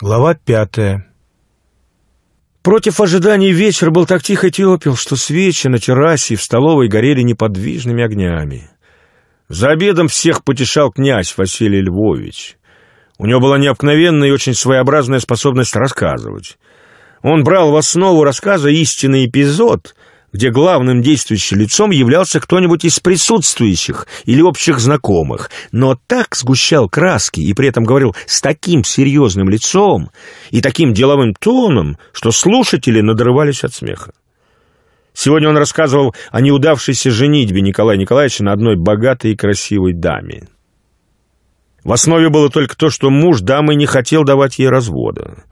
Глава 5. Против ожиданий вечер был так тихо тепел, что свечи на террасе и в столовой горели неподвижными огнями. За обедом всех потешал князь Василий Львович. У него была необыкновенная и очень своеобразная способность рассказывать. Он брал в основу рассказа истинный эпизод, где главным действующим лицом являлся кто-нибудь из присутствующих или общих знакомых, но так сгущал краски и при этом говорил с таким серьезным лицом и таким деловым тоном, что слушатели надрывались от смеха. Сегодня он рассказывал о неудавшейся женитьбе Николая Николаевича на одной богатой и красивой даме. В основе было только то, что муж дамы не хотел давать ей развода.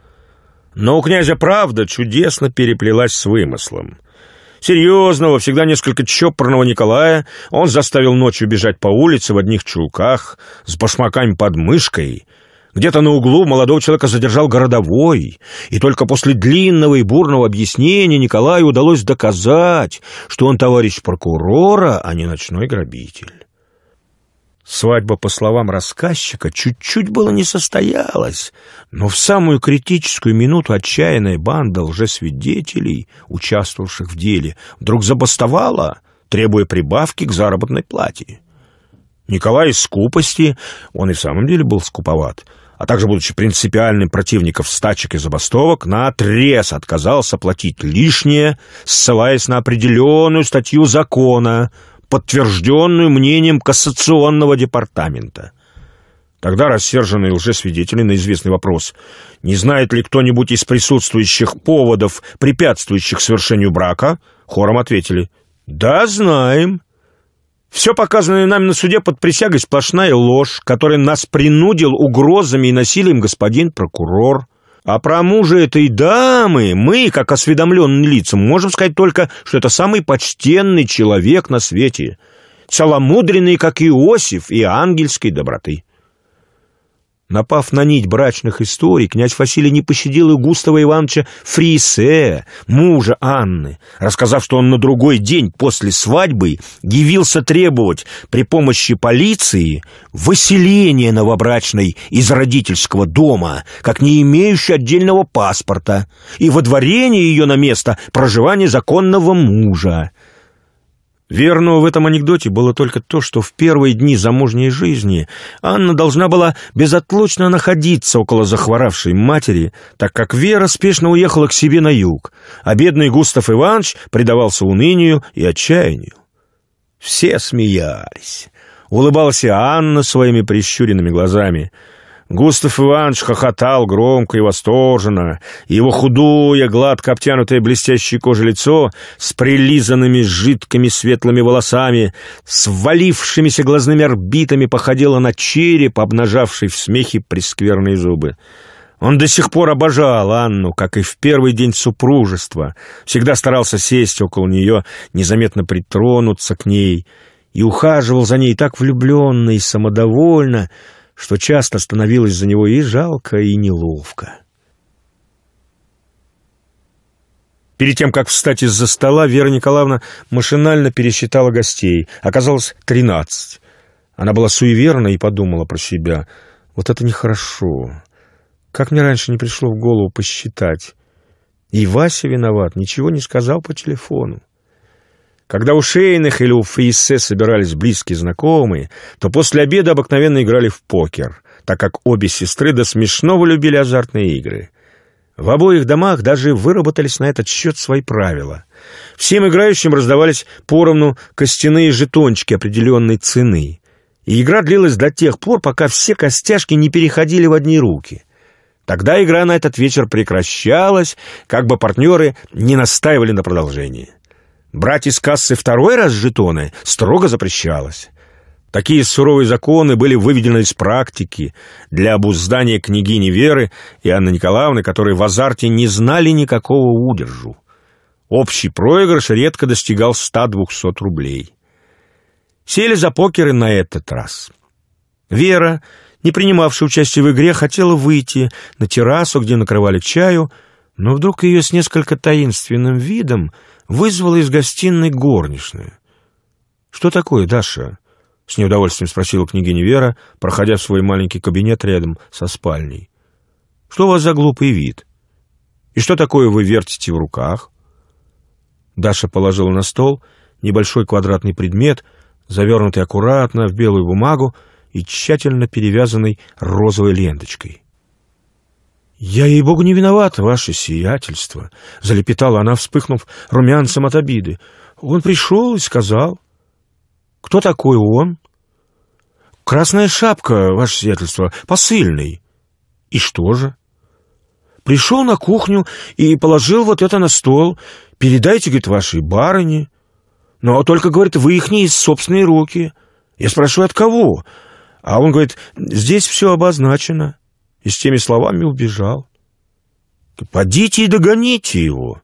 Но у князя правда чудесно переплелась с вымыслом. Серьезного, всегда несколько чопорного Николая он заставил ночью бежать по улице в одних чулках, с башмаками под мышкой. Где-то на углу молодого человека задержал городовой, и только после длинного и бурного объяснения Николаю удалось доказать, что он товарищ прокурора, а не ночной грабитель. Свадьба, по словам рассказчика, чуть-чуть было не состоялась, но в самую критическую минуту отчаянная банда лжесвидетелей, участвовавших в деле, вдруг забастовала, требуя прибавки к заработной плате. Николай из скупости, он и в самом деле был скуповат, а также, будучи принципиальным противником стачек и забастовок, наотрез отказался платить лишнее, ссылаясь на определенную статью закона, подтвержденную мнением кассационного департамента. Тогда рассерженные лжесвидетели на известный вопрос, не знает ли кто-нибудь из присутствующих поводов, препятствующих совершению брака, хором ответили: «Да, знаем. Все показанное нами на суде под присягой сплошная ложь, которой нас принудил угрозами и насилием господин прокурор. А про мужа этой дамы мы, как осведомленные лица, можем сказать только, что это самый почтенный человек на свете, целомудренный, как Иосиф, и ангельской доброты». Напав на нить брачных историй, князь Василий не пощадил и Густава Ивановича Фрисе, мужа Анны, рассказав, что он на другой день после свадьбы явился требовать при помощи полиции выселения новобрачной из родительского дома, как не имеющей отдельного паспорта, и водворения ее на место проживания законного мужа. Верного в этом анекдоте было только то, что в первые дни замужней жизни Анна должна была безотлучно находиться около захворавшей матери, так как Вера спешно уехала к себе на юг, а бедный Густав Иванович предавался унынию и отчаянию. Все смеялись. Улыбалась Анна своими прищуренными глазами. Густав Иванович хохотал громко и восторженно, и его худое, гладко обтянутое блестящей кожей лицо с прилизанными жидкими светлыми волосами, с валившимися глазными орбитами походило на череп, обнажавший в смехе прескверные зубы. Он до сих пор обожал Анну, как и в первый день супружества, всегда старался сесть около нее, незаметно притронуться к ней, и ухаживал за ней так влюбленно и самодовольно, что часто становилось за него и жалко, и неловко. Перед тем, как встать из-за стола, Вера Николаевна машинально пересчитала гостей. Оказалось, 13. Она была суеверна и подумала про себя: вот это нехорошо. Как мне раньше не пришло в голову посчитать. И Вася виноват, ничего не сказал по телефону. Когда у Шейных или у Фрисе собирались близкие знакомые, то после обеда обыкновенно играли в покер, так как обе сестры до смешного любили азартные игры. В обоих домах даже выработались на этот счет свои правила. Всем играющим раздавались поровну костяные жетончики определенной цены. И игра длилась до тех пор, пока все костяшки не переходили в одни руки. Тогда игра на этот вечер прекращалась, как бы партнеры не настаивали на продолжении. Брать из кассы второй раз жетоны строго запрещалось. Такие суровые законы были выведены из практики для обуздания княгини Веры и Анны Николаевны, которые в азарте не знали никакого удержу. Общий проигрыш редко достигал 100-200 рублей. Сели за покеры на этот раз. Вера, не принимавшая участие в игре, хотела выйти на террасу, где накрывали к чаю, но вдруг ее с несколько таинственным видом вызвала из гостиной горничная. «Что такое, Даша?» — с неудовольствием спросила княгиня Вера, проходя в свой маленький кабинет рядом со спальней. Что у вас за глупый вид? И что такое вы вертите в руках?» Даша положила на стол небольшой квадратный предмет, завернутый аккуратно в белую бумагу и тщательно перевязанный розовой ленточкой. «Я, ей-богу, не виновата, ваше сиятельство!» — залепетала она, вспыхнув румянцем от обиды. «Он пришел и сказал...» «Кто такой он?» «Красная шапка, ваше сиятельство, посыльный». «И что же?» «Пришел на кухню и положил вот это на стол. Передайте, говорит, вашей барыне. Но только, говорит, вы их не из собственной руки». Я спрашиваю, от кого? А он говорит, здесь все обозначено. И с теми словами убежал. «Подите и догоните его».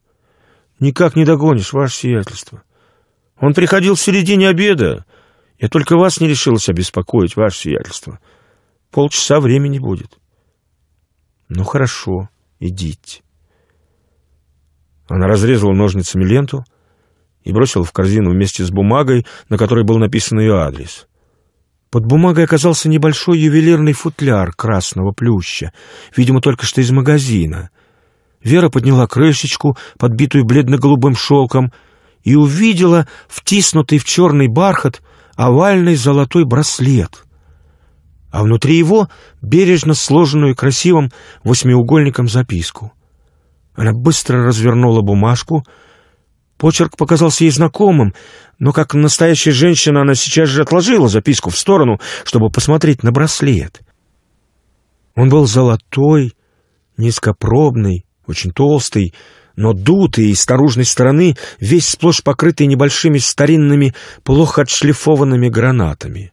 «Никак не догонишь, ваше сиятельство. Он приходил в середине обеда. Я только вас не решилась обеспокоить, ваше сиятельство. Полчаса времени будет». «Ну хорошо, идите». Она разрезала ножницами ленту и бросила в корзину вместе с бумагой, на которой был написан ее адрес. Под бумагой оказался небольшой ювелирный футляр красного плюща, видимо, только что из магазина. Вера подняла крышечку, подбитую бледно-голубым шелком, и увидела втиснутый в черный бархат овальный золотой браслет, а внутри его бережно сложенную красивым восьмиугольником записку. Она быстро развернула бумажку. Почерк показался ей знакомым, но как настоящая женщина она сейчас же отложила записку в сторону, чтобы посмотреть на браслет. Он был золотой, низкопробный, очень толстый, но дутый и с наружной стороны весь сплошь покрытый небольшими старинными, плохо отшлифованными гранатами.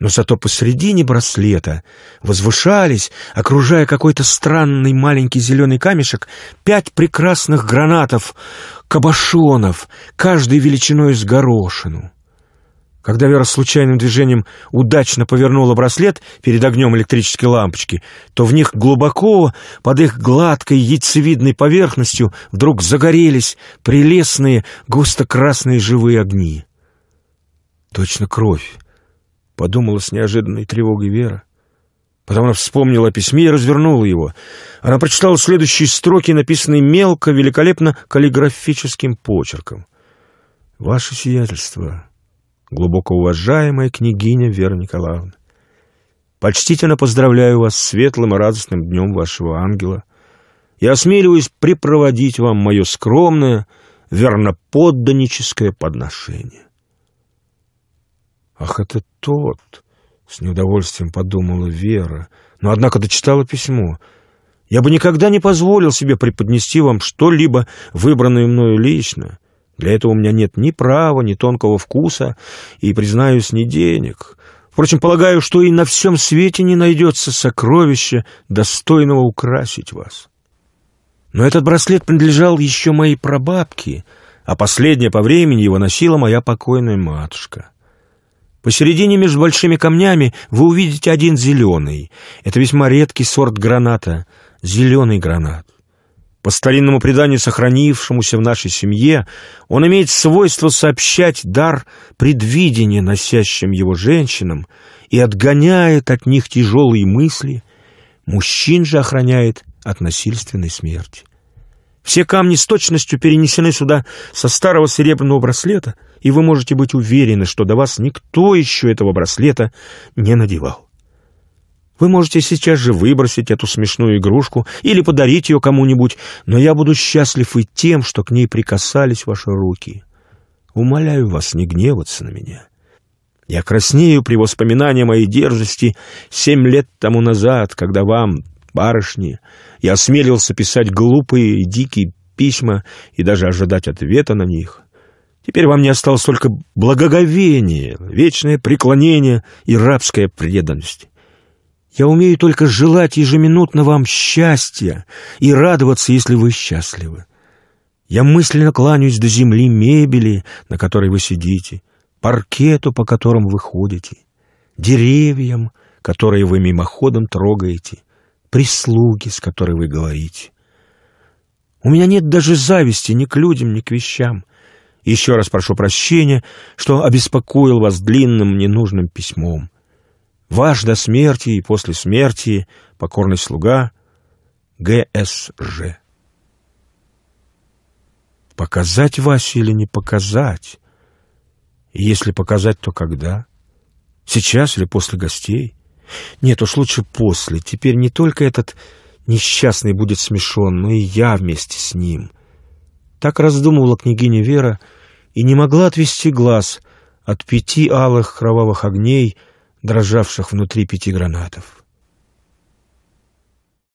Но зато посредине браслета возвышались, окружая какой-то странный маленький зеленый камешек, 5 прекрасных гранатов, кабошонов, каждой величиной с горошину. Когда Вера случайным движением удачно повернула браслет перед огнем электрической лампочки, то в них глубоко, под их гладкой яйцевидной поверхностью, вдруг загорелись прелестные густо-красные живые огни. «Точно кровь», — подумала с неожиданной тревогой Вера. Потом она вспомнила о письме и развернула его. Она прочитала следующие строки, написанные мелко, великолепно каллиграфическим почерком. «Ваше сиятельство, глубоко уважаемая княгиня Вера Николаевна, почтительно поздравляю вас с светлым и радостным днем вашего ангела. Я осмеливаюсь препроводить вам мое скромное, верноподданническое подношение». «Ах, это тот!» — с неудовольствием подумала Вера, но, однако, дочитала письмо. «Я бы никогда не позволил себе преподнести вам что-либо, выбранное мною лично. Для этого у меня нет ни права, ни тонкого вкуса и, признаюсь, ни денег. Впрочем, полагаю, что и на всем свете не найдется сокровище, достойного украсить вас. Но этот браслет принадлежал еще моей прабабке, а последняя по времени его носила моя покойная матушка. Посередине между большими камнями вы увидите один зеленый. Это весьма редкий сорт граната, зеленый гранат. По старинному преданию, сохранившемуся в нашей семье, он имеет свойство сообщать дар предвидения носящим его женщинам и отгоняет от них тяжелые мысли, мужчин же охраняет от насильственной смерти. Все камни с точностью перенесены сюда со старого серебряного браслета, и вы можете быть уверены, что до вас никто еще этого браслета не надевал. Вы можете сейчас же выбросить эту смешную игрушку или подарить ее кому-нибудь, но я буду счастлив и тем, что к ней прикасались ваши руки. Умоляю вас не гневаться на меня. Я краснею при воспоминании моей дерзости 7 лет тому назад, когда вам... барышни, я осмелился писать глупые и дикие письма и даже ожидать ответа на них. Теперь во мне осталось только благоговение, вечное преклонение и рабская преданность. Я умею только желать ежеминутно вам счастья и радоваться, если вы счастливы. Я мысленно кланяюсь до земли мебели, на которой вы сидите, паркету, по которому вы ходите, деревьям, которые вы мимоходом трогаете, прислуги, с которой вы говорите. У меня нет даже зависти ни к людям, ни к вещам. Еще раз прошу прощения, что обеспокоил вас длинным ненужным письмом. Ваш до смерти и после смерти покорный слуга ГСЖ. Показать Васе или не показать? И если показать, то когда? Сейчас или после гостей? Нет, уж лучше после. Теперь не только этот несчастный будет смешон, но и я вместе с ним. Так раздумывала княгиня Вера и не могла отвести глаз от пяти алых кровавых огней, дрожавших внутри пяти гранатов.